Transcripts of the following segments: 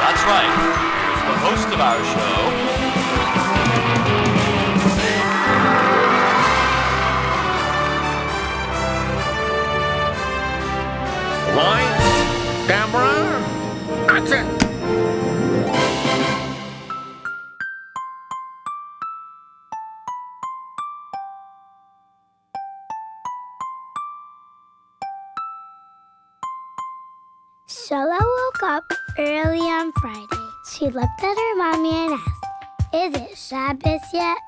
That's right, here's the host of our show, lights, camera, action! Shula woke up early on Friday. She looked at her mommy and asked, "Is it Shabbos yet?"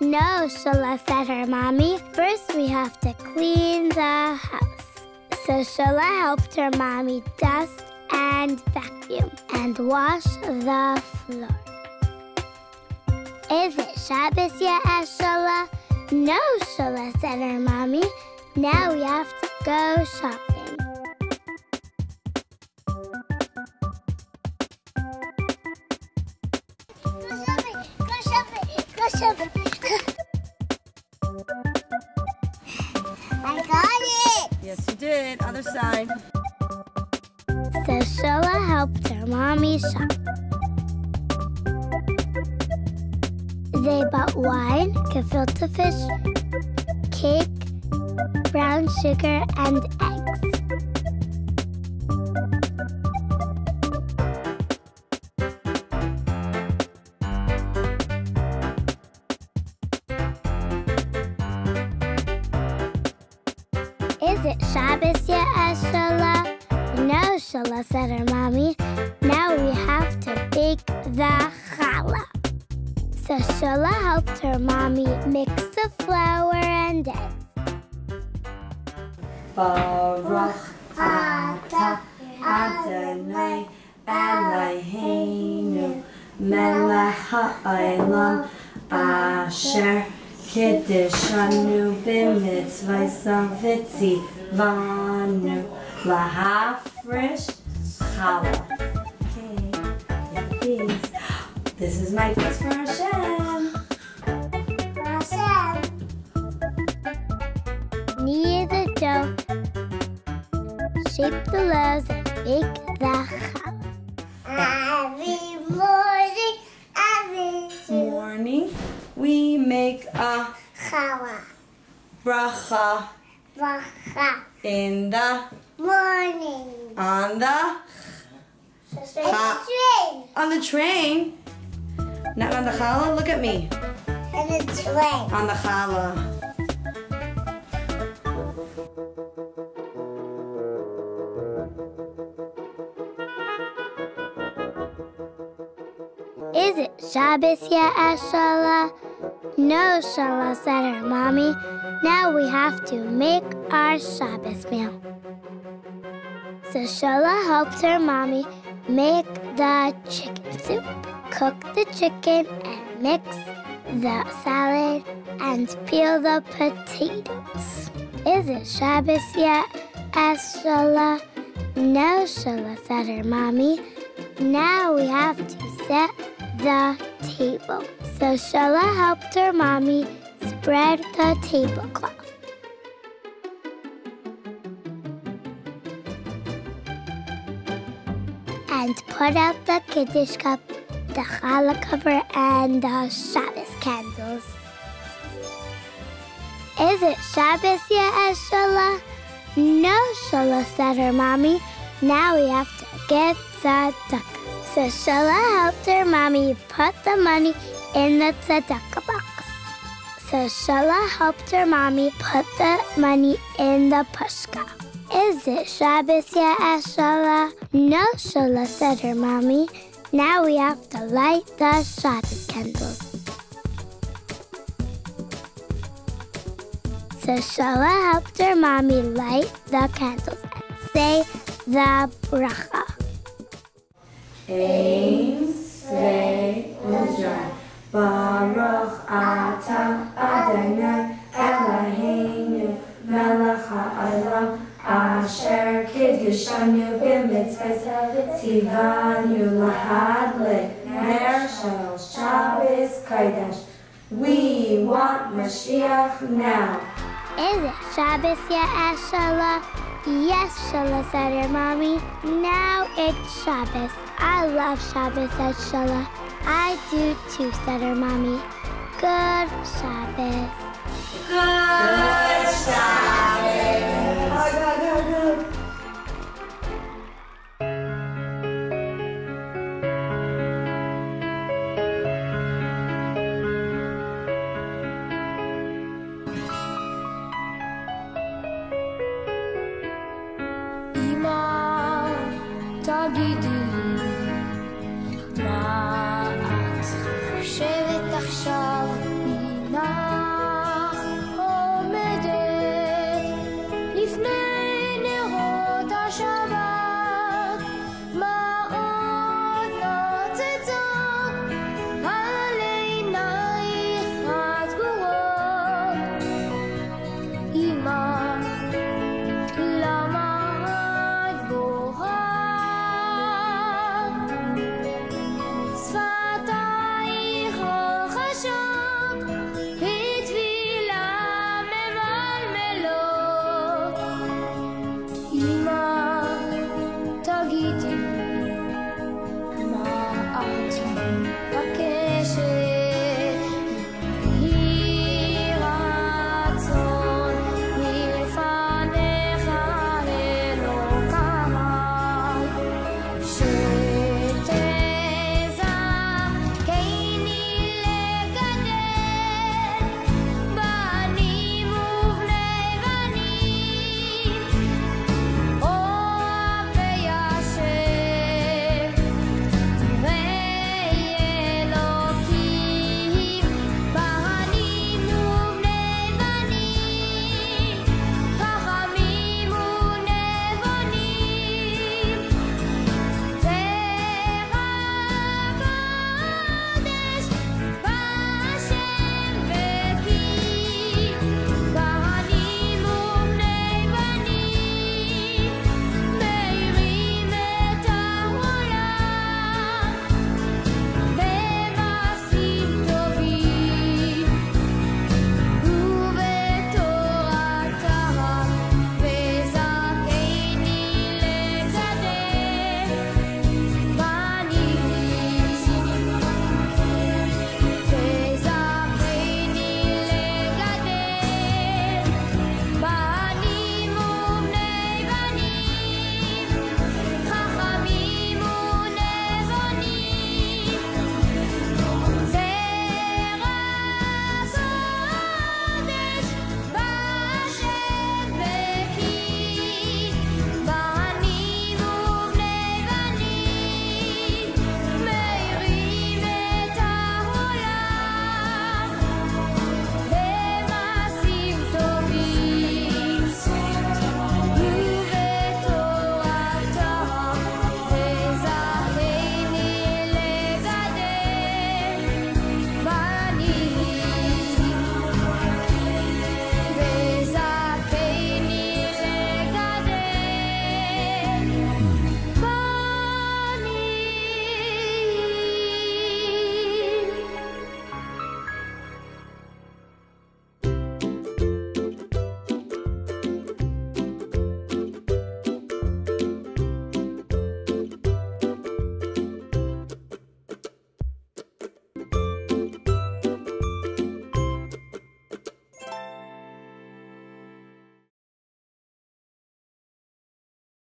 "No," Shula said her mommy. "First we have to clean the house." So Shula helped her mommy dust and vacuum and wash the floor. "Is it Shabbos yet?" asked Shula. "No," Shula said her mommy. "Now we have to go shopping." Go shopping! Go shopping! Go shopping! I got it! Yes, you did. Other side. So Shula helped her mommy shop. They bought wine, gefilte fish, cake, brown sugar, and eggs. "Is it Shabbos yet?" asked Shula. "No," Shula said her mommy. "Now we have to bake the challah." So Shula helped her mommy mix the flour and eggs. Baruch Ata Adonai Eloheinu Melech I Asher Kiddishanu bimits v'savitzi vanu lahafresh challah. Okay, now these. This is my piece for Hashem. For Hashem. Knead the dough, shape the loaves, and bake the challah. Every morning, we make a challah. Bracha. In the morning. On the train. On the train. Not on the challah? Look at me. On the train. On the challah. "Is it Shabbos yet?" asked Shula. "No," Shula said her mommy. "Now we have to make our Shabbos meal." So Shula helped her mommy make the chicken soup. Cook the chicken and mix the salad and peel the potatoes. "Is it Shabbos yet?" asked Shula. "No," Shula said her mommy. "Now we have to set the table." So Shula helped her mommy spread the tablecloth. And put out the kiddush cup, the challah cover, and the Shabbos candles. "Is it Shabbos yet?" asked Shula. "No," Shula said her mommy. "Now we have to get the tzedakah." So Shula helped her mommy put the money in the tzedakah box. So Shula helped her mommy put the money in the pushka. "Is it Shabbos yet?" asked Shula. "No," Shula said her mommy. "Now we have to light the Shabbos candles." So Shula helped her mommy light the candles and say the bracha. Ein seh ujra, Baruch Ata Adonai Eloheinu Melech I Asher. Kiddishanu bimits, Tzivanu lahadlik, Ner Shal Shabbos ka'idash. We want Mashiach now. Is it Shabbos yet, Shula? Yes, Shula said her mommy. Now it's Shabbos. I love Shabbos, said Shula. I do too, said her mommy. Good Shabbos. Good Shabbos. Good, good, good. Doggy do.